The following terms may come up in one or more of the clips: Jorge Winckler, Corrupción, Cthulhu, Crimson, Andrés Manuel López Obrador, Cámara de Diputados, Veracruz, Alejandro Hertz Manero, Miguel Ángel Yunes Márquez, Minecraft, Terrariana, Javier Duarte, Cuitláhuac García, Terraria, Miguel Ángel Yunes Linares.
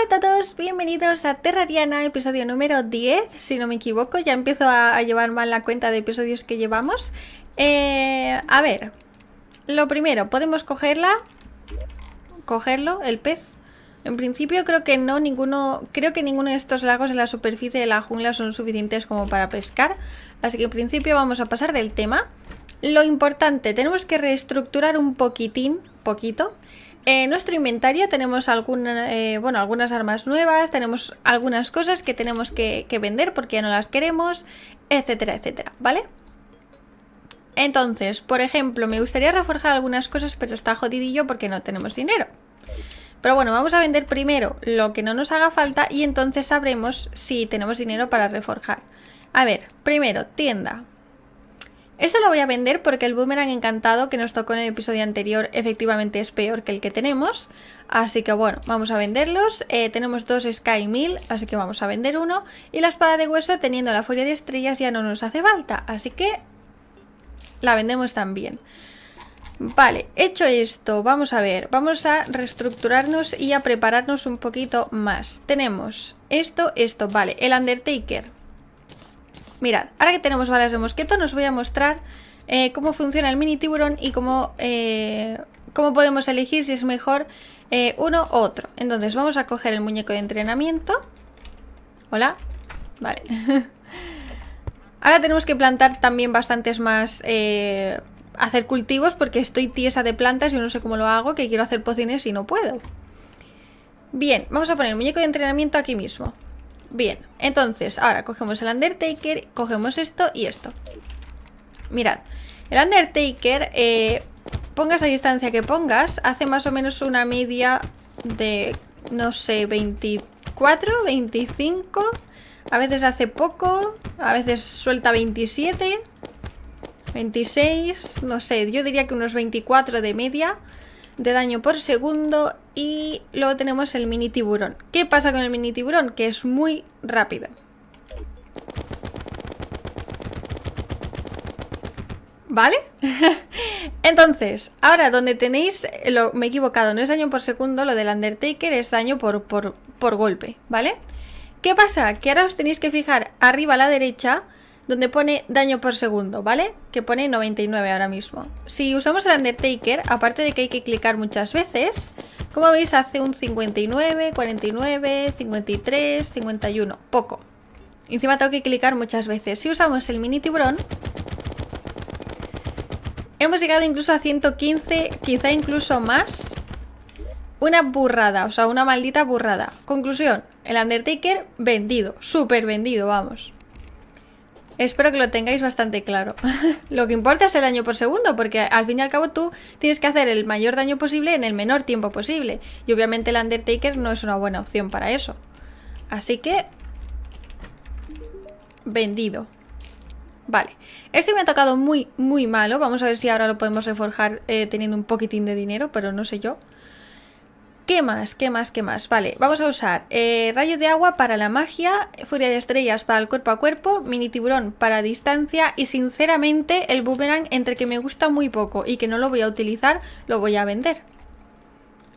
Hola a todos, bienvenidos a Terrariana, episodio número 10, si no me equivoco, ya empiezo a llevar mal la cuenta de episodios que llevamos. A ver, lo primero, podemos cogerlo, el pez. En principio creo que ninguno de estos lagos en la superficie de la jungla son suficientes como para pescar, así que en principio vamos a pasar del tema. Lo importante, tenemos que reestructurar un poquito. En nuestro inventario tenemos algunas armas nuevas, tenemos algunas cosas que tenemos que vender porque ya no las queremos, etcétera, etcétera, ¿vale? Entonces, por ejemplo, me gustaría reforjar algunas cosas, pero está jodidillo porque no tenemos dinero. Pero bueno, vamos a vender primero lo que no nos haga falta y entonces sabremos si tenemos dinero para reforjar. A ver, primero, tienda. Esto lo voy a vender porque el boomerang encantado que nos tocó en el episodio anterior efectivamente es peor que el que tenemos. Así que bueno, vamos a venderlos. Tenemos 2 Sky 1000, así que vamos a vender uno. Y la espada de hueso, teniendo la furia de estrellas, ya no nos hace falta. Así que la vendemos también. Vale, hecho esto, vamos a ver. Vamos a reestructurarnos y a prepararnos un poquito más. Tenemos esto, vale, el Undertaker. Mirad, ahora que tenemos balas de mosqueto nos voy a mostrar cómo funciona el mini tiburón y cómo podemos elegir si es mejor uno u otro. Entonces vamos a coger el muñeco de entrenamiento. Hola. Vale. Ahora tenemos que plantar también bastantes más, hacer cultivos porque estoy tiesa de plantas y no sé cómo lo hago, que quiero hacer pocines y no puedo. Bien, vamos a poner el muñeco de entrenamiento aquí mismo. Bien, entonces, ahora cogemos el Undertaker, cogemos esto y esto. Mirad, el Undertaker, pongas la distancia que pongas, hace más o menos una media de, no sé, 24, 25, a veces hace poco, a veces suelta 27, 26, no sé, yo diría que unos 24 de media de daño por segundo. Y luego tenemos el mini tiburón. ¿Qué pasa con el mini tiburón? Que es muy rápido. ¿Vale? Entonces, ahora donde tenéis... me he equivocado, no es daño por segundo, lo del Undertaker es daño por golpe, ¿vale? ¿Qué pasa? Que ahora os tenéis que fijar arriba a la derecha donde pone daño por segundo, ¿vale? Que pone 99 ahora mismo. Si usamos el Undertaker, aparte de que hay que clicar muchas veces, como veis hace un 59, 49, 53, 51, poco. Encima tengo que clicar muchas veces. Si usamos el mini tiburón, hemos llegado incluso a 115, quizá incluso más. Una burrada, o sea, una maldita burrada. Conclusión, el Undertaker vendido, súper vendido, vamos. Espero que lo tengáis bastante claro. Lo que importa es el daño por segundo, porque al fin y al cabo tú tienes que hacer el mayor daño posible en el menor tiempo posible. Y obviamente el Undertaker no es una buena opción para eso. Así que... vendido. Vale. Este me ha tocado muy, muy malo. Vamos a ver si ahora lo podemos reforjar teniendo un poquitín de dinero, pero no sé yo. ¿Qué más? ¿Qué más? ¿Qué más? Vale, vamos a usar rayo de agua para la magia, furia de estrellas para el cuerpo a cuerpo, mini tiburón para distancia y sinceramente el boomerang, entre que me gusta muy poco y que no lo voy a utilizar, lo voy a vender.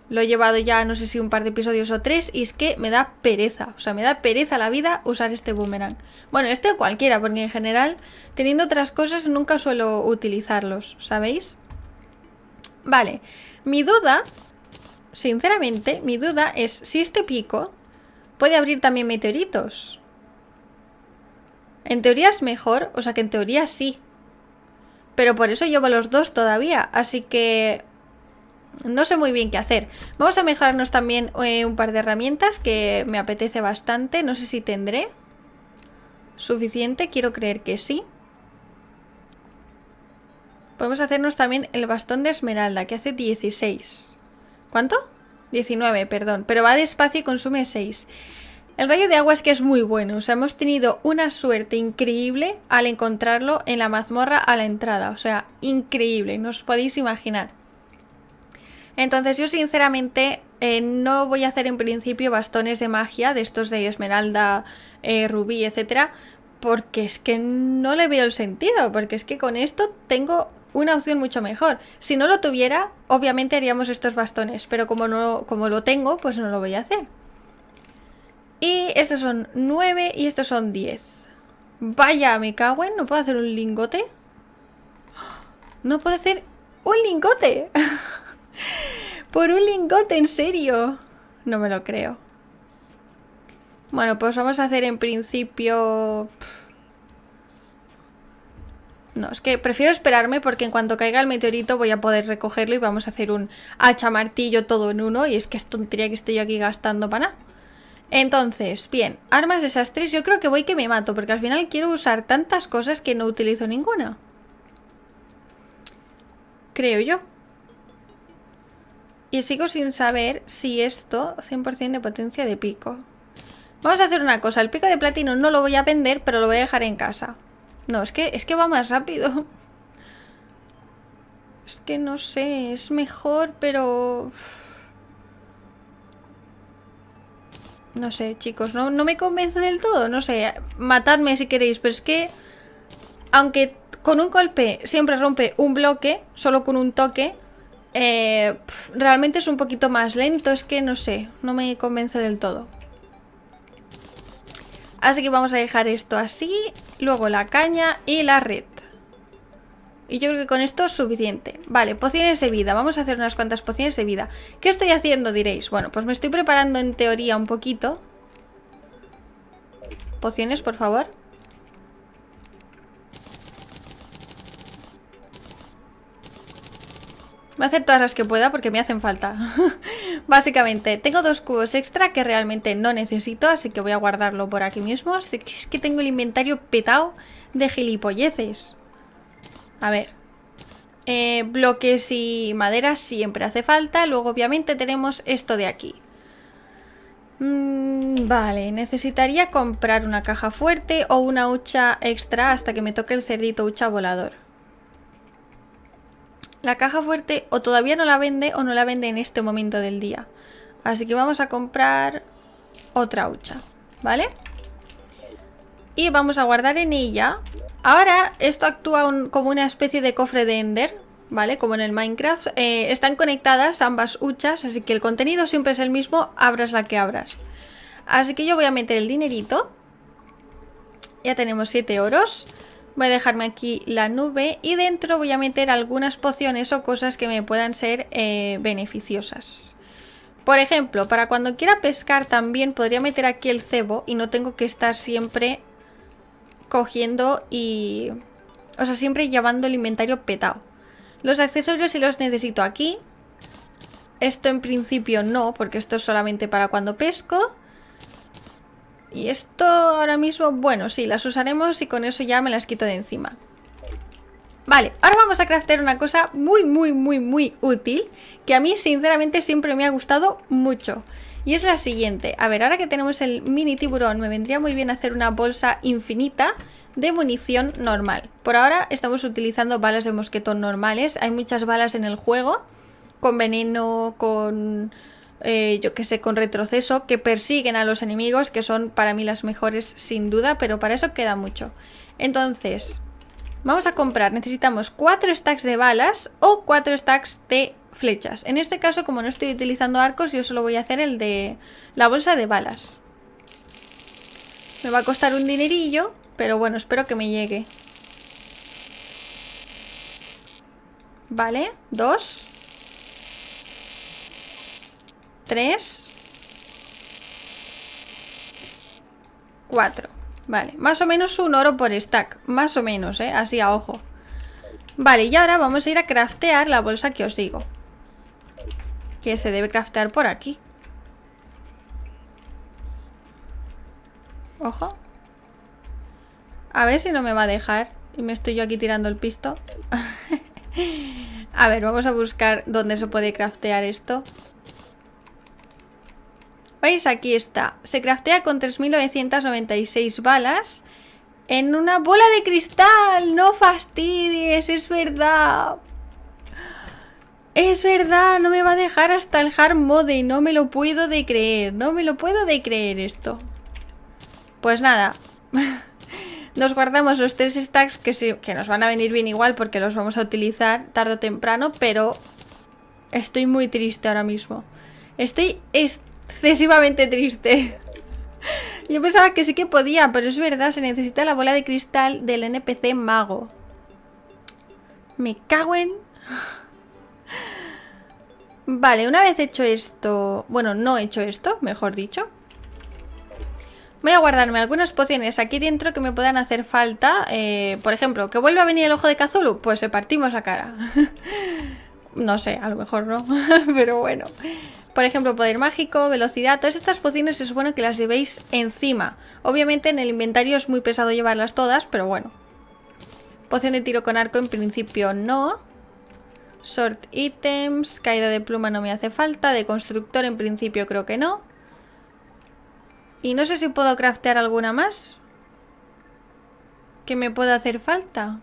Lo he llevado ya no sé si un par de episodios o 3 y es que me da pereza, o sea, me da pereza la vida usar este boomerang. Bueno, este o cualquiera, porque en general teniendo otras cosas nunca suelo utilizarlos, ¿sabéis? Vale, mi duda... sinceramente, mi duda es si este pico puede abrir también meteoritos. En teoría es mejor, o sea que en teoría sí. Pero por eso llevo los dos todavía, así que no sé muy bien qué hacer. Vamos a mejorarnos también un par de herramientas que me apetece bastante. No sé si tendré suficiente, quiero creer que sí. Podemos hacernos también el bastón de esmeralda, que hace 16. ¿Cuánto? 19, perdón. Pero va despacio y consume 6. El rayo de agua es que es muy bueno. O sea, hemos tenido una suerte increíble al encontrarlo en la mazmorra a la entrada. O sea, increíble. No os podéis imaginar. Entonces yo sinceramente no voy a hacer en principio bastones de magia. De estos de esmeralda, rubí, etcétera. Porque es que no le veo el sentido. Porque es que con esto tengo... una opción mucho mejor. Si no lo tuviera, obviamente haríamos estos bastones, pero como lo tengo, pues no lo voy a hacer. Y estos son 9 y estos son 10. Vaya, me cago en... ¿No puedo hacer un lingote? No puedo hacer un lingote. Por un lingote, en serio. No me lo creo. Bueno, pues vamos a hacer en principio... No, es que prefiero esperarme porque en cuanto caiga el meteorito voy a poder recogerlo y vamos a hacer un hacha martillo todo en uno. Y es que es tontería que estoy yo aquí gastando para nada. Entonces, bien, armas desastres. Yo creo que voy que me mato porque al final quiero usar tantas cosas que no utilizo ninguna. Creo yo. Y sigo sin saber si esto... 100% de potencia de pico. Vamos a hacer una cosa. El pico de platino no lo voy a vender, pero lo voy a dejar en casa. No, es que va más rápido. Es que no sé, es mejor, pero... No sé, chicos, no me convence del todo. No sé, matadme si queréis, pero es que... Aunque con un golpe siempre rompe un bloque, solo con un toque, realmente es un poquito más lento. Es que no sé, no me convence del todo. Así que vamos a dejar esto así, luego la caña y la red. Y yo creo que con esto es suficiente. Vale, pociones de vida, vamos a hacer unas cuantas pociones de vida. ¿Qué estoy haciendo, diréis? Bueno, pues me estoy preparando en teoría un poquito. Pociones, por favor. Voy a hacer todas las que pueda porque me hacen falta. Básicamente, tengo 2 cubos extra que realmente no necesito, así que voy a guardarlo por aquí mismo. Es que tengo el inventario petado de gilipolleces. A ver, bloques y madera siempre hace falta. Luego obviamente tenemos esto de aquí. Vale, necesitaría comprar una caja fuerte o una hucha extra hasta que me toque el cerdito hucha volador. La caja fuerte o todavía no la vende o no la vende en este momento del día. Así que vamos a comprar otra hucha, ¿vale? Y vamos a guardar en ella. Ahora esto actúa como una especie de cofre de Ender, ¿vale? Como en el Minecraft. Están conectadas ambas huchas, así que el contenido siempre es el mismo, abras la que abras. Así que yo voy a meter el dinerito. Ya tenemos 7 oros. Voy a dejarme aquí la nube y dentro voy a meter algunas pociones o cosas que me puedan ser beneficiosas. Por ejemplo, para cuando quiera pescar también podría meter aquí el cebo y no tengo que estar siempre cogiendo y... O sea, siempre llevando el inventario petado. Los accesorios sí los necesito aquí. Esto en principio no, porque esto es solamente para cuando pesco. Y esto ahora mismo, bueno, sí, las usaremos y con eso ya me las quito de encima. Vale, ahora vamos a craftear una cosa muy, muy, muy, muy útil, que a mí sinceramente siempre me ha gustado mucho. Y es la siguiente. A ver, ahora que tenemos el mini tiburón, me vendría muy bien hacer una bolsa infinita de munición normal. Por ahora estamos utilizando balas de mosquetón normales. Hay muchas balas en el juego, con veneno, con... yo que sé, con retroceso, que persiguen a los enemigos, que son para mí las mejores sin duda, pero para eso queda mucho. Entonces, vamos a comprar, necesitamos 4 stacks de balas o 4 stacks de flechas. En este caso, como no estoy utilizando arcos, yo solo voy a hacer el de la bolsa de balas. Me va a costar un dinerillo, pero bueno, espero que me llegue. Vale, 2, 3, 4. Vale, más o menos un oro por stack. Más o menos, así a ojo. Vale, y ahora vamos a ir a craftear la bolsa que os digo, que se debe craftear por aquí. Ojo. A ver si no me va a dejar. Y me estoy yo aquí tirando el pisto. A ver, vamos a buscar dónde se puede craftear esto. ¿Veis? Aquí está. Se craftea con 3.996 balas en una bola de cristal. ¡No fastidies! ¡Es verdad! ¡Es verdad! No me va a dejar hasta el hard mode y no me lo puedo de creer. No me lo puedo de creer esto. Pues nada. Nos guardamos los 3 stacks que, sí, que nos van a venir bien igual porque los vamos a utilizar tarde o temprano, pero estoy muy triste ahora mismo. Estoy excesivamente triste. Yo pensaba que sí que podía, pero es verdad, se necesita la bola de cristal del NPC mago. Me cago en... Vale, una vez hecho esto... Bueno, no he hecho esto, mejor dicho. Voy a guardarme algunas pociones aquí dentro que me puedan hacer falta. Por ejemplo, que vuelva a venir el ojo de Cthulhu. Pues se partimos la cara. No sé, a lo mejor no. Pero bueno. Por ejemplo, poder mágico, velocidad. Todas estas pociones es bueno que las llevéis encima. Obviamente en el inventario es muy pesado llevarlas todas, pero bueno. Poción de tiro con arco en principio no. Sort items. Caída de pluma no me hace falta. De constructor en principio creo que no. Y no sé si puedo craftear alguna más que me pueda hacer falta.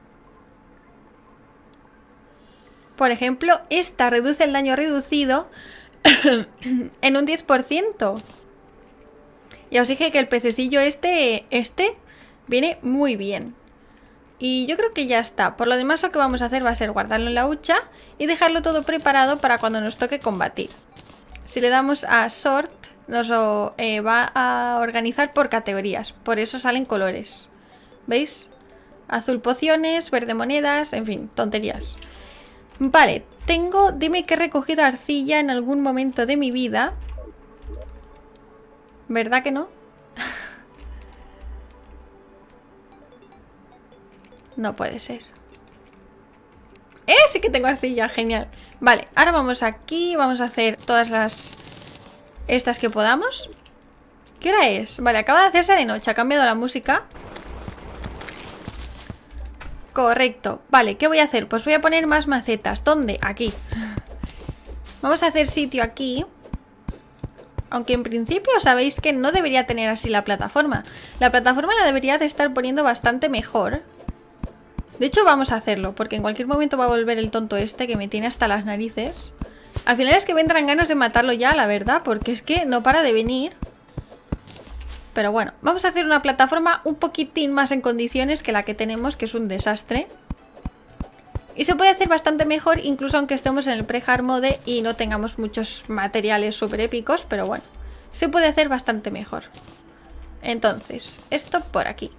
Por ejemplo, esta reduce el daño reducido en un 10%. Ya os dije que el pececillo este viene muy bien. Y yo creo que ya está. Por lo demás, lo que vamos a hacer va a ser guardarlo en la hucha y dejarlo todo preparado para cuando nos toque combatir. Si le damos a sort, nos lo va a organizar por categorías. Por eso salen colores. ¿Veis? Azul pociones, verde monedas, en fin, tonterías. Vale, tengo... Dime que he recogido arcilla en algún momento de mi vida. ¿Verdad que no? No puede ser. ¡Eh! Sí que tengo arcilla, genial. Vale, ahora vamos aquí, vamos a hacer todas las... Estas que podamos. ¿Qué hora es? Vale, acaba de hacerse de noche. Ha cambiado la música. Correcto. Vale, ¿qué voy a hacer? Pues voy a poner más macetas. ¿Dónde? Aquí. Vamos a hacer sitio aquí. Aunque en principio sabéis que no debería tener así la plataforma. La plataforma la debería de estar poniendo bastante mejor. De hecho vamos a hacerlo, porque en cualquier momento va a volver el tonto este que me tiene hasta las narices. Al final es que me entran ganas de matarlo ya, la verdad, porque es que no para de venir. Pero bueno, vamos a hacer una plataforma un poquitín más en condiciones que la que tenemos, que es un desastre. Y se puede hacer bastante mejor, incluso aunque estemos en el pre-hard mode y no tengamos muchos materiales súper épicos, pero bueno, se puede hacer bastante mejor. Entonces, esto por aquí.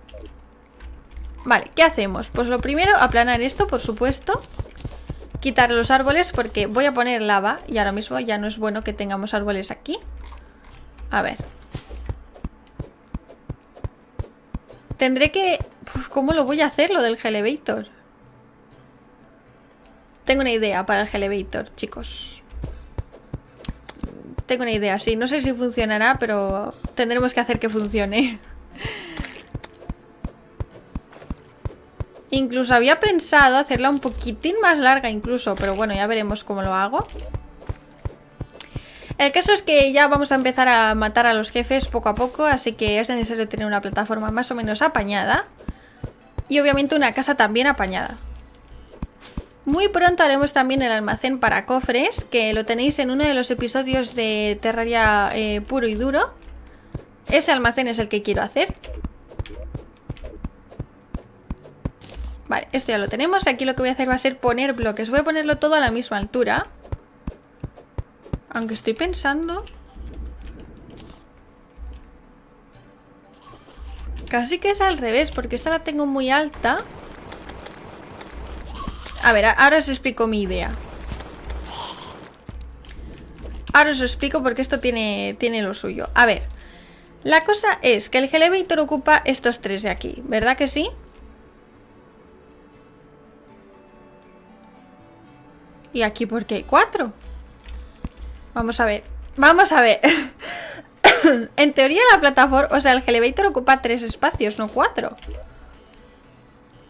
Vale, ¿qué hacemos? Pues lo primero, aplanar esto, por supuesto. Quitar los árboles porque voy a poner lava y ahora mismo ya no es bueno que tengamos árboles aquí. A ver. Tendré que... Uf, ¿cómo lo voy a hacer lo del Elevator? Tengo una idea para el Elevator, chicos. Tengo una idea, sí. No sé si funcionará, pero tendremos que hacer que funcione. Incluso había pensado hacerla un poquitín más larga incluso, pero bueno, ya veremos cómo lo hago. El caso es que ya vamos a empezar a matar a los jefes poco a poco, así que es necesario tener una plataforma más o menos apañada. Y obviamente una casa también apañada. Muy pronto haremos también el almacén para cofres, que lo tenéis en uno de los episodios de Terraria puro y duro. Ese almacén es el que quiero hacer. Vale, esto ya lo tenemos. Aquí lo que voy a hacer va a ser poner bloques. Voy a ponerlo todo a la misma altura. Aunque estoy pensando... Casi que es al revés, porque esta la tengo muy alta. A ver, ahora os explico mi idea. Ahora os explico porque esto tiene lo suyo. A ver, la cosa es que el Elevator ocupa estos tres de aquí, ¿verdad que sí? Y aquí porque hay cuatro. Vamos a ver. Vamos a ver. En teoría la plataforma, o sea, el Elevator ocupa tres espacios, no cuatro.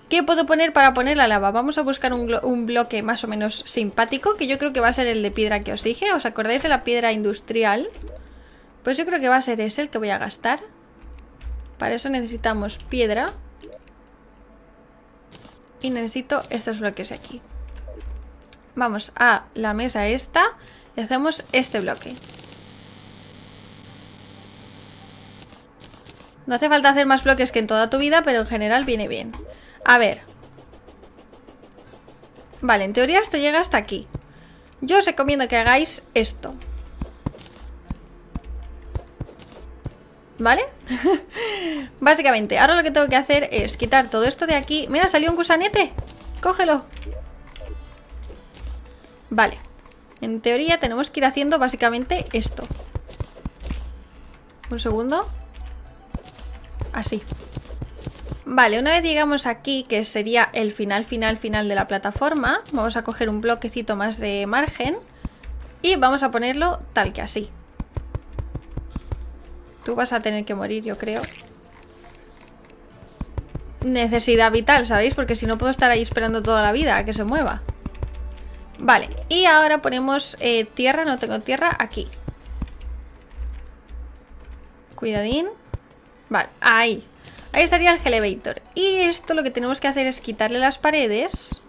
¿Qué puedo poner para poner la lava? Vamos a buscar un bloque más o menos simpático, que yo creo que va a ser el de piedra que os dije. ¿Os acordáis de la piedra industrial? Pues yo creo que va a ser ese el que voy a gastar. Para eso necesitamos piedra. Y necesito estos bloques aquí. Vamos a la mesa esta y hacemos este bloque. No hace falta hacer más bloques que en toda tu vida, pero en general viene bien. A ver. Vale, en teoría esto llega hasta aquí. Yo os recomiendo que hagáis esto. ¿Vale? Básicamente, ahora lo que tengo que hacer es quitar todo esto de aquí. Mira, salió un gusanete. Cógelo. Vale. En teoría tenemos que ir haciendo básicamente esto. Un segundo. Así. Vale, una vez llegamos aquí, que sería el final de la plataforma, vamos a coger un bloquecito más de margen y vamos a ponerlo tal que así. Tú vas a tener que morir, yo creo. Necesidad vital, ¿sabéis? Porque si no puedo estar ahí esperando toda la vida a que se mueva. Vale, y ahora ponemos tierra, no tengo tierra, aquí. Cuidadín. Vale, ahí. Ahí estaría el elevator. Y esto lo que tenemos que hacer es quitarle las paredes.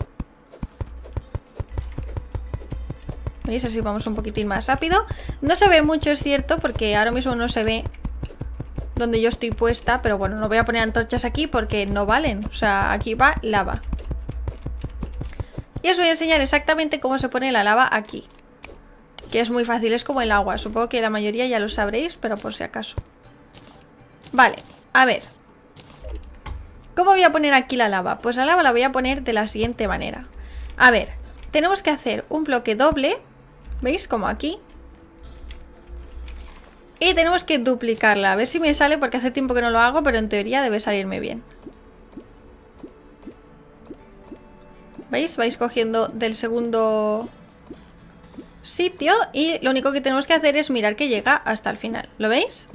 ¿Veis? Así vamos un poquitín más rápido. No se ve mucho, es cierto, porque ahora mismo no se ve donde yo estoy puesta. Pero bueno, no voy a poner antorchas aquí porque no valen. O sea, aquí va lava. Y os voy a enseñar exactamente cómo se pone la lava aquí. Que es muy fácil, es como el agua. Supongo que la mayoría ya lo sabréis, pero por si acaso. Vale, a ver. ¿Cómo voy a poner aquí la lava? Pues la lava la voy a poner de la siguiente manera. A ver, tenemos que hacer un bloque doble, ¿veis? Como aquí. Y tenemos que duplicarla, a ver si me sale porque hace tiempo que no lo hago, pero en teoría debe salirme bien. ¿Veis? Vais cogiendo del segundo sitio y lo único que tenemos que hacer es mirar que llega hasta el final, ¿lo veis?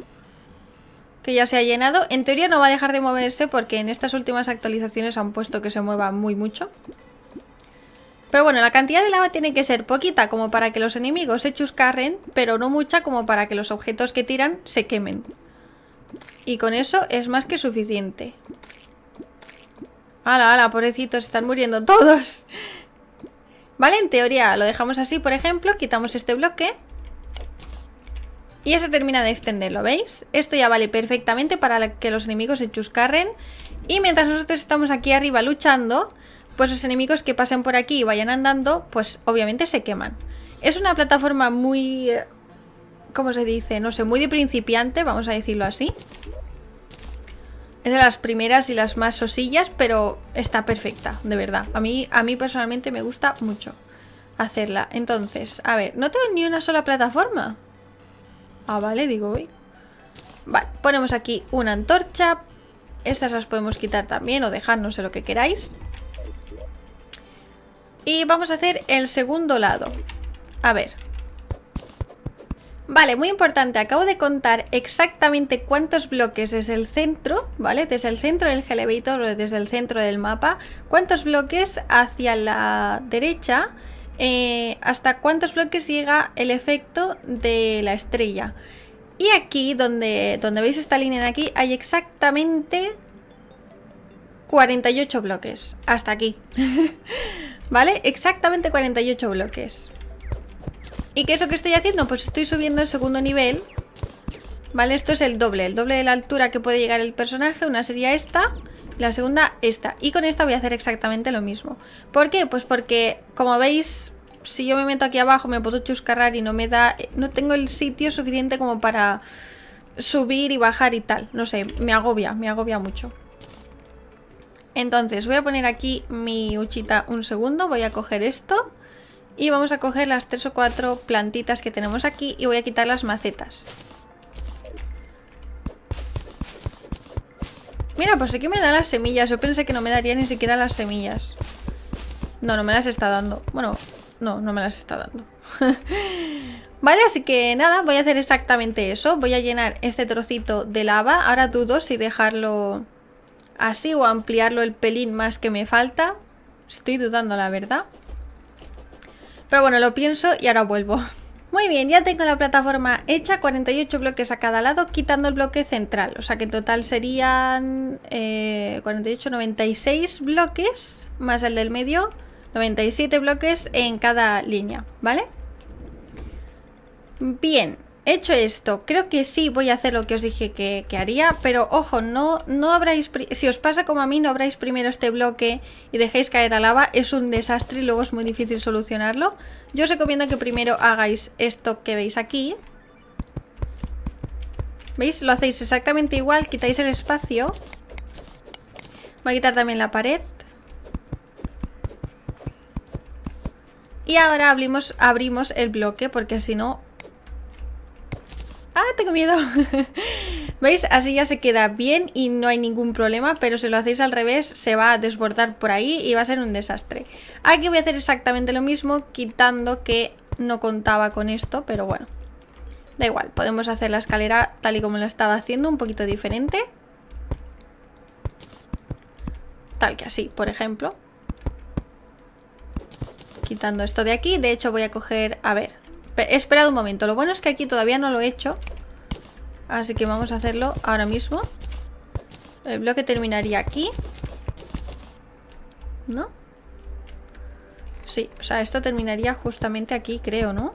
Que ya se ha llenado. En teoría no va a dejar de moverse porque en estas últimas actualizaciones han puesto que se mueva muy mucho. Pero bueno, la cantidad de lava tiene que ser poquita como para que los enemigos se chuscarren, pero no mucha como para que los objetos que tiran se quemen. Y con eso es más que suficiente. ¡Hala, hala! Pobrecitos, están muriendo todos. Vale, en teoría lo dejamos así, por ejemplo. Quitamos este bloque. Y ya se termina de extenderlo, ¿veis? Esto ya vale perfectamente para que los enemigos se chuscarren. Y mientras nosotros estamos aquí arriba luchando, pues los enemigos que pasen por aquí y vayan andando, pues obviamente se queman. Es una plataforma muy... ¿cómo se dice? No sé, muy de principiante, vamos a decirlo así. Es de las primeras y las más sosillas, pero está perfecta, de verdad. A mí personalmente me gusta mucho hacerla. Entonces, a ver, no tengo ni una sola plataforma. Ah, vale, digo, uy. Vale, ponemos aquí una antorcha. Estas las podemos quitar también o dejar, no sé lo que queráis. Y vamos a hacer el segundo lado. A ver. Vale, muy importante, acabo de contar exactamente cuántos bloques desde el centro, ¿vale? Desde el centro del elevator o desde el centro del mapa, cuántos bloques hacia la derecha. Hasta cuántos bloques llega el efecto de la estrella. Y aquí, donde veis esta línea de aquí, hay exactamente 48 bloques. Hasta aquí. ¿Vale? Exactamente 48 bloques. ¿Y qué es lo que estoy haciendo? Pues estoy subiendo el segundo nivel. ¿Vale? Esto es el doble de la altura que puede llegar el personaje. Una sería esta. La segunda, esta. Y con esta voy a hacer exactamente lo mismo. ¿Por qué? Pues porque, como veis, si yo me meto aquí abajo me puedo chuscarrar y no me da... no tengo el sitio suficiente como para subir y bajar y tal. No sé, me agobia mucho. Entonces, voy a poner aquí mi huchita un segundo. Voy a coger esto. Y vamos a coger las 3 o 4 plantitas que tenemos aquí. Y voy a quitar las macetas. Mira, pues aquí me da las semillas. Yo pensé que no me daría ni siquiera las semillas. No, no me las está dando. Bueno, no me las está dando. Vale, así que nada, voy a hacer exactamente eso. Voy a llenar este trocito de lava. Ahora dudo si dejarlo así o ampliarlo el pelín más que me falta. Estoy dudando, la verdad. Pero bueno, lo pienso y ahora vuelvo. Muy bien, ya tengo la plataforma hecha, 48 bloques a cada lado, quitando el bloque central. O sea que en total serían 48, 96 bloques, más el del medio, 97 bloques en cada línea, ¿vale? Bien, hecho esto, creo que sí voy a hacer lo que os dije que haría, pero ojo, no habráis, si os pasa como a mí, no habráis primero este bloque y dejéis caer a lava, es un desastre y luego es muy difícil solucionarlo. Yo os recomiendo que primero hagáis esto que veis aquí, ¿Veis? Lo hacéis exactamente igual. Quitáis el espacio. Voy a quitar también la pared. Y ahora abrimos el bloque, porque si no... ¡Ah, tengo miedo! ¿Veis? Así ya se queda bien y no hay ningún problema, pero si lo hacéis al revés se va a desbordar por ahí y va a ser un desastre. Aquí voy a hacer exactamente lo mismo, quitando que no contaba con esto, pero bueno. Da igual, podemos hacer la escalera tal y como la estaba haciendo, un poquito diferente. Tal que así, por ejemplo. Quitando esto de aquí, de hecho voy a coger... A ver, esperad un momento, lo bueno es que aquí todavía no lo he hecho. Así que vamos a hacerlo ahora mismo. El bloque terminaría aquí, ¿no? Sí, o sea, esto terminaría justamente aquí, creo, ¿no?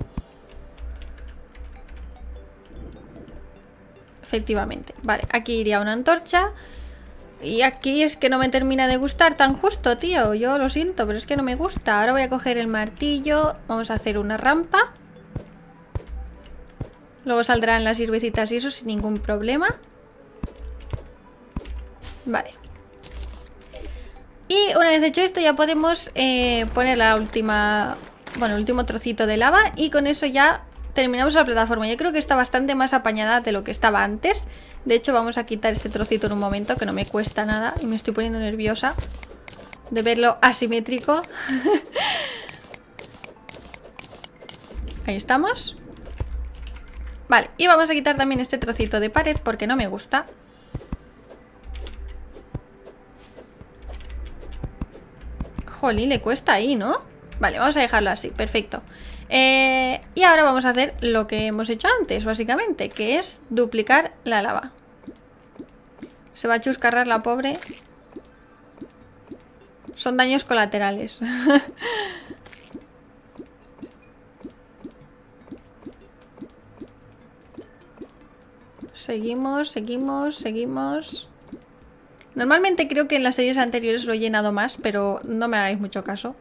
Efectivamente, vale, aquí iría una antorcha. Y aquí es que no me termina de gustar tan justo, tío. Yo lo siento, pero es que no me gusta. Ahora voy a coger el martillo. Vamos a hacer una rampa. Luego saldrán las hierbecitas y eso sin ningún problema. Vale. Y una vez hecho esto ya podemos poner la última... Bueno, el último trocito de lava. Y con eso ya terminamos la plataforma. Yo creo que está bastante más apañada de lo que estaba antes. De hecho vamos a quitar este trocito en un momento, que no me cuesta nada y me estoy poniendo nerviosa de verlo asimétrico. Ahí estamos. Vale, y vamos a quitar también este trocito de pared porque no me gusta. Jolín, le cuesta ahí, ¿no? Vale, vamos a dejarlo así, perfecto. Y ahora vamos a hacer lo que hemos hecho antes, básicamente, que es duplicar la lava. Se va a chuscarrar la pobre. Son daños colaterales. Seguimos. Normalmente creo que en las series anteriores lo he llenado más, pero no me hagáis mucho caso.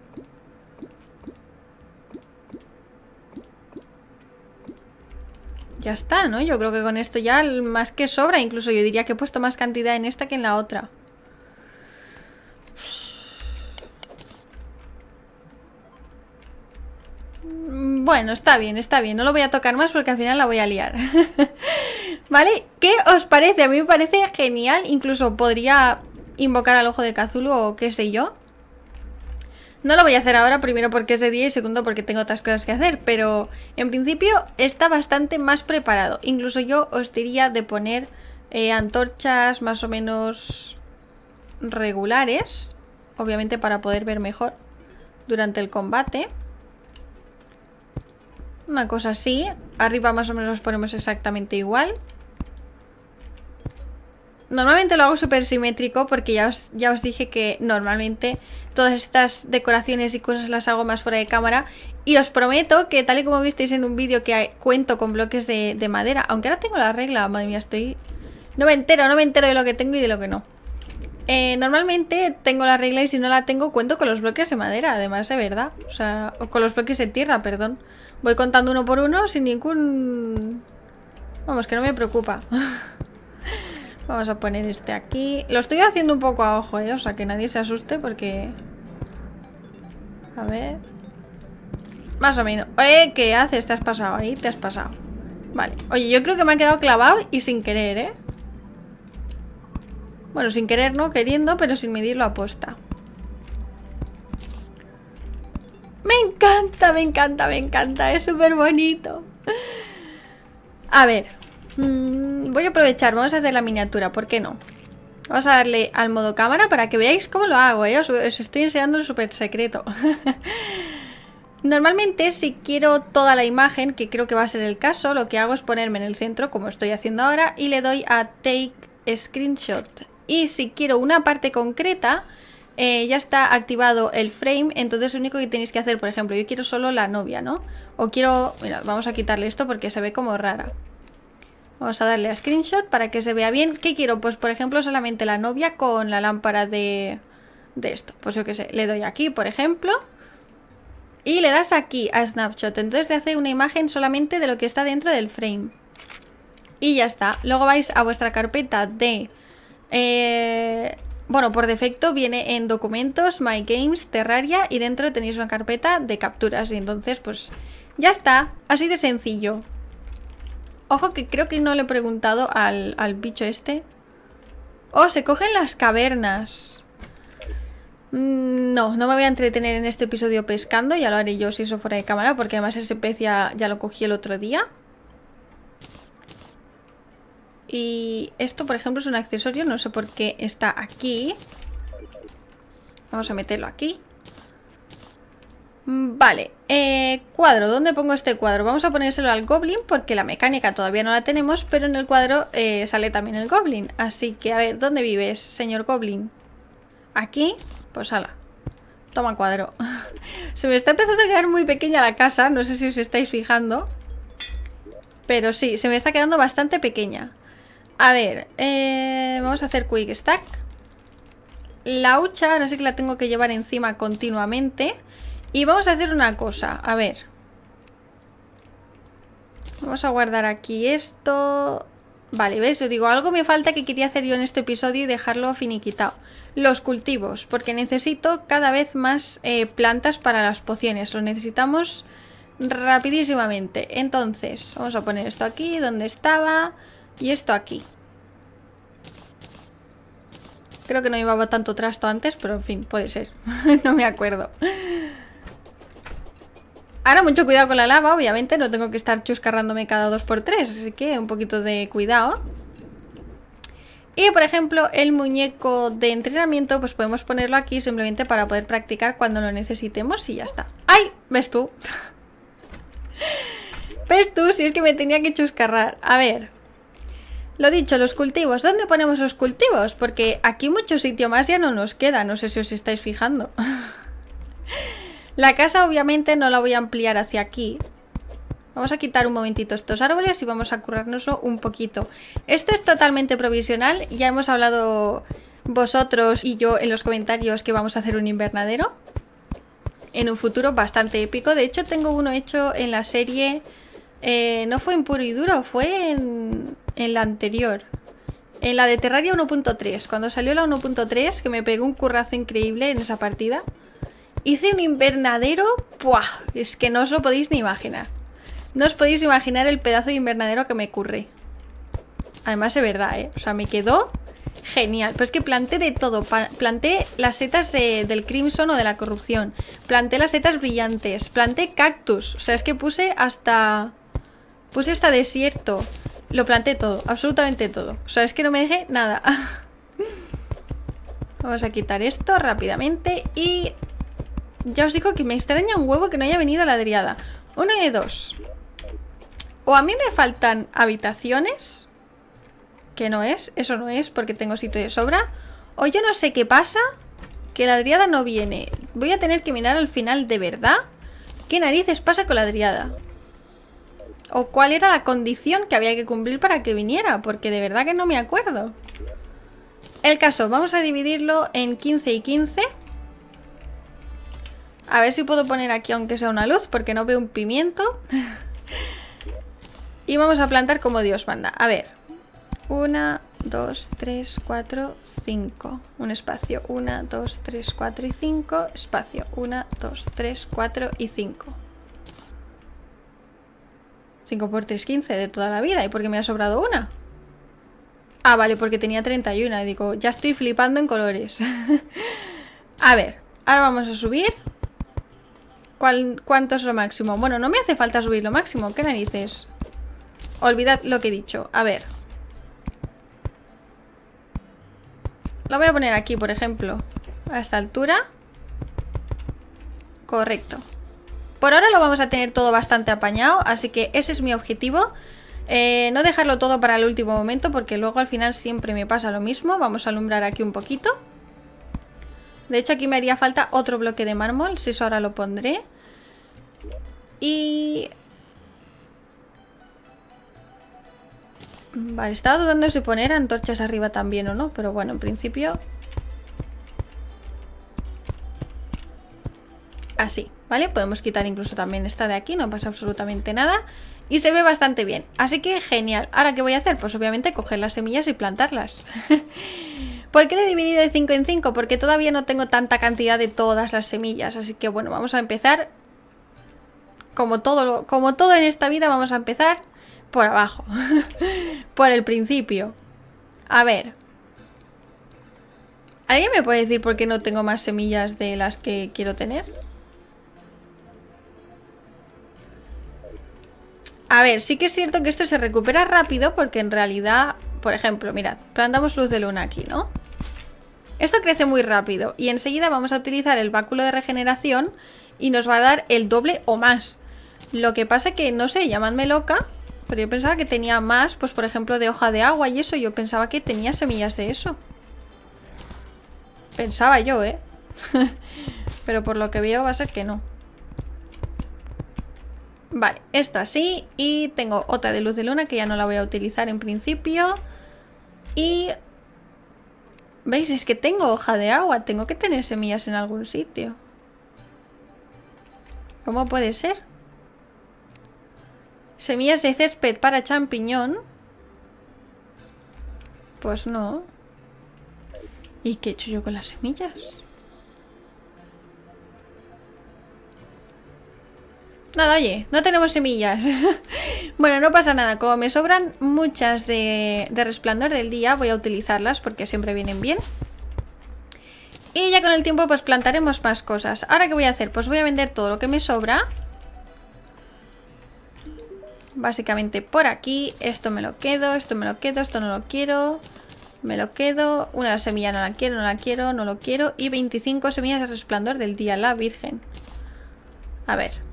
Ya está, ¿no? Yo creo que con esto ya más que sobra. Incluso yo diría que he puesto más cantidad en esta que en la otra. Bueno, está bien. No lo voy a tocar más porque al final la voy a liar. ¿Vale? ¿Qué os parece? A mí me parece genial. Incluso podría invocar al ojo de Cthulhu o qué sé yo. No lo voy a hacer ahora, primero porque es de día y segundo porque tengo otras cosas que hacer, pero en principio está bastante más preparado. Incluso yo os diría de poner antorchas más o menos regulares, obviamente para poder ver mejor durante el combate. Una cosa así, arriba más o menos los ponemos exactamente igual. Normalmente lo hago súper simétrico porque ya os dije que normalmente todas estas decoraciones y cosas las hago más fuera de cámara. Y os prometo que tal y como visteis en un vídeo que cuento con bloques de madera, aunque ahora tengo la regla, madre mía, estoy... No me entero de lo que tengo y de lo que no. Normalmente tengo la regla y si no la tengo cuento con los bloques de madera, además, de verdad. O sea, con los bloques de tierra, perdón. Voy contando uno por uno sin ningún... Vamos, que no me preocupa. Vamos a poner este aquí. Lo estoy haciendo un poco a ojo, o sea que nadie se asuste porque... A ver... Más o menos. ¿Qué haces? Te has pasado ahí, te has pasado. Vale. Oye, yo creo que me ha quedado clavado y sin querer, ¿eh? Bueno, sin querer no, queriendo, pero sin medirlo a posta. Me encanta. Es súper bonito. A ver... voy a aprovechar, vamos a hacer la miniatura, ¿por qué no? Vamos a darle al modo cámara para que veáis cómo lo hago, ¿eh? Os estoy enseñando el súper secreto. Normalmente si quiero toda la imagen, que creo que va a ser el caso, lo que hago es ponerme en el centro, como estoy haciendo ahora, y le doy a Take Screenshot. Y si quiero una parte concreta, ya está activado el frame, entonces lo único que tenéis que hacer, por ejemplo, yo quiero solo la novia, ¿no? O quiero... Mira, vamos a quitarle esto porque se ve como rara. Vamos a darle a screenshot para que se vea bien. ¿Qué quiero? Pues por ejemplo solamente la novia con la lámpara de esto. Pues yo qué sé, le doy aquí por ejemplo. Y le das aquí a snapshot. Entonces te hace una imagen solamente de lo que está dentro del frame. y ya está. Luego vais a vuestra carpeta de... bueno, por defecto viene en documentos, My Games, Terraria, y dentro tenéis una carpeta de capturas. Y entonces pues ya está, así de sencillo. Ojo que creo que no le he preguntado al bicho este. Oh, se cogen las cavernas. No, no me voy a entretener en este episodio pescando. Ya lo haré yo si eso fuera de cámara, porque además ese pez ya lo cogí el otro día. Y esto, por ejemplo, es un accesorio. No sé por qué está aquí. Vamos a meterlo aquí. Vale, cuadro. ¿Dónde pongo este cuadro? Vamos a ponérselo al Goblin, porque la mecánica todavía no la tenemos, pero en el cuadro sale también el Goblin. Así que, a ver, ¿dónde vives, señor Goblin? Aquí, pues ala. Toma cuadro. Se me está empezando a quedar muy pequeña la casa. No sé si os estáis fijando, pero sí, se me está quedando bastante pequeña. A ver, vamos a hacer Quick Stack. La hucha, ahora sí que la tengo que llevar encima continuamente. Y vamos a hacer una cosa, a ver. Vamos a guardar aquí esto. Vale, ¿ves? Yo digo, algo me falta que quería hacer yo en este episodio y dejarlo finiquitado. Los cultivos, porque necesito cada vez más plantas para las pociones. Lo necesitamos rapidísimamente. Entonces, vamos a poner esto aquí, donde estaba... Y esto aquí. Creo que no llevaba tanto trasto antes, pero en fin, puede ser. No me acuerdo. Ahora mucho cuidado con la lava, obviamente. No tengo que estar chuscarrándome cada 2×3. Así que un poquito de cuidado. Y por ejemplo, el muñeco de entrenamiento, pues podemos ponerlo aquí simplemente para poder practicar cuando lo necesitemos y ya está. ¡Ay! ¿Ves tú? ¿Ves tú? Si es que me tenía que chuscarrar. A ver... Lo dicho, los cultivos. ¿Dónde ponemos los cultivos? Porque aquí mucho sitio más ya no nos queda. No sé si os estáis fijando. La casa obviamente no la voy a ampliar hacia aquí. Vamos a quitar un momentito estos árboles y vamos a currárnoslo un poquito. Esto es totalmente provisional. Ya hemos hablado vosotros y yo en los comentarios que vamos a hacer un invernadero en un futuro bastante épico. De hecho, tengo uno hecho en la serie... no fue en Puro y Duro, fue en la anterior, en la de Terraria 1.3, cuando salió la 1.3, que me pegó un currazo increíble en esa partida. Hice un invernadero, ¡buah! Es que no os lo podéis ni imaginar. No os podéis imaginar el pedazo de invernadero que me curré. Además de verdad, ¿eh? O sea, me quedó genial. Pues que planté de todo. Planté las setas del Crimson o de la Corrupción. Planté las setas brillantes. Planté cactus. O sea, es que puse hasta... Puse hasta desierto. Lo planté todo, absolutamente todo. O sea, es que no me dejé nada. Vamos a quitar esto rápidamente. Y ya os digo que me extraña un huevo que no haya venido a la driada. Uno de dos. O a mí me faltan habitaciones, que no es, eso no es, porque tengo sitio de sobra. O yo no sé qué pasa, que la driada no viene. Voy a tener que mirar al final de verdad qué narices pasa con la driada. ¿O cuál era la condición que había que cumplir para que viniera? Porque de verdad que no me acuerdo. El caso, vamos a dividirlo en 15 y 15. A ver si puedo poner aquí aunque sea una luz, porque no veo un pimiento. Y vamos a plantar como Dios manda. A ver. 1, 2, 3, 4, 5. Un espacio. 1, 2, 3, 4 y 5. Espacio. 1, 2, 3, 4 y 5. 5×3, 15 de toda la vida. ¿Y por qué me ha sobrado una? Ah, vale, porque tenía 31. Y digo, ya estoy flipando en colores. A ver, ahora vamos a subir. ¿Cuánto es lo máximo? Bueno, no me hace falta subir lo máximo. ¿Qué narices? Olvidad lo que he dicho. A ver. Lo voy a poner aquí, por ejemplo. A esta altura. Correcto. Por ahora lo vamos a tener todo bastante apañado, así que ese es mi objetivo. No dejarlo todo para el último momento, porque luego al final siempre me pasa lo mismo. Vamos a alumbrar aquí un poquito. De hecho, aquí me haría falta otro bloque de mármol, si eso ahora lo pondré. Y... Vale, estaba dudando si poner antorchas arriba también o no, pero bueno, en principio... así, ¿vale? Podemos quitar incluso también esta de aquí, no pasa absolutamente nada. Y se ve bastante bien, así que genial. Ahora, ¿qué voy a hacer? Pues obviamente coger las semillas y plantarlas. ¿Por qué lo he dividido de 5 en 5? Porque todavía no tengo tanta cantidad de todas las semillas. Así que bueno, vamos a empezar. Como todo en esta vida, vamos a empezar por abajo. Por el principio. A ver. ¿Alguien me puede decir por qué no tengo más semillas de las que quiero tener? A ver, sí que es cierto que esto se recupera rápido porque en realidad... Por ejemplo, mirad, plantamos luz de luna aquí, ¿no? Esto crece muy rápido y enseguida vamos a utilizar el báculo de regeneración y nos va a dar el doble o más. Lo que pasa que, no sé, llamadme loca, pero yo pensaba que tenía más, pues por ejemplo de hoja de agua y eso, yo pensaba que tenía semillas de eso. Pensaba yo, ¿eh? Pero por lo que veo va a ser que no. Vale, esto así. Y tengo otra de luz de luna que ya no la voy a utilizar en principio. Y... ¿veis? Es que tengo hoja de agua. Tengo que tener semillas en algún sitio. ¿Cómo puede ser? Semillas de césped para champiñón. Pues no. ¿Y qué he hecho yo con las semillas? Nada, oye, no tenemos semillas. Bueno, no pasa nada. Como me sobran muchas de resplandor del día, voy a utilizarlas porque siempre vienen bien. Y ya con el tiempo pues plantaremos más cosas. Ahora, ¿qué voy a hacer? Pues voy a vender todo lo que me sobra. Básicamente por aquí. Esto me lo quedo, esto me lo quedo, esto no lo quiero. Me lo quedo. Una semilla no la quiero, no la quiero, no lo quiero. Y 25 semillas de resplandor del día, la virgen. A ver...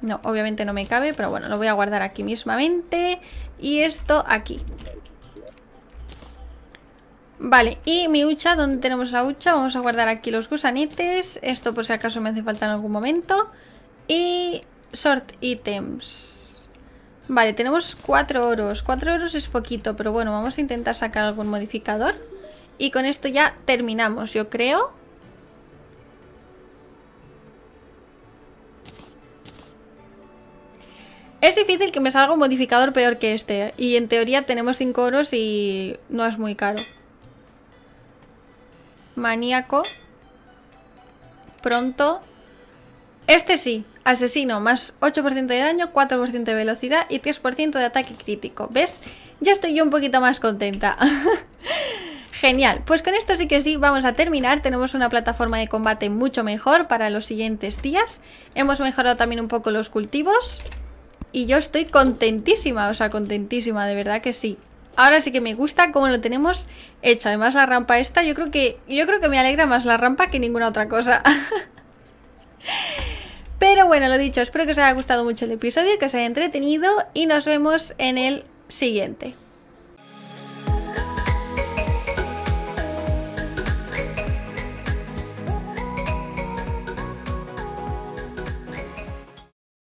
No, obviamente no me cabe, pero bueno, lo voy a guardar aquí mismamente. Y esto aquí. Vale, y mi hucha, ¿dónde tenemos la hucha? Vamos a guardar aquí los gusanites. Esto por si acaso me hace falta en algún momento. Y sort items. Vale, tenemos 4 oros. 4 oros es poquito, pero bueno, vamos a intentar sacar algún modificador. Y con esto ya terminamos, yo creo. Es difícil que me salga un modificador peor que este. Y en teoría tenemos 5 oros y no es muy caro. Maníaco. Pronto. Este sí. Asesino. Más 8% de daño, 4% de velocidad y 3% de ataque crítico. ¿Ves? Ya estoy yo un poquito más contenta. Genial. Pues con esto sí que sí, vamos a terminar. Tenemos una plataforma de combate mucho mejor para los siguientes días. Hemos mejorado también un poco los cultivos. Y yo estoy contentísima, o sea, contentísima, de verdad que sí. Ahora sí que me gusta cómo lo tenemos hecho. Además la rampa esta, yo creo que me alegra más la rampa que ninguna otra cosa. Pero bueno, lo dicho, espero que os haya gustado mucho el episodio, que os haya entretenido y nos vemos en el siguiente.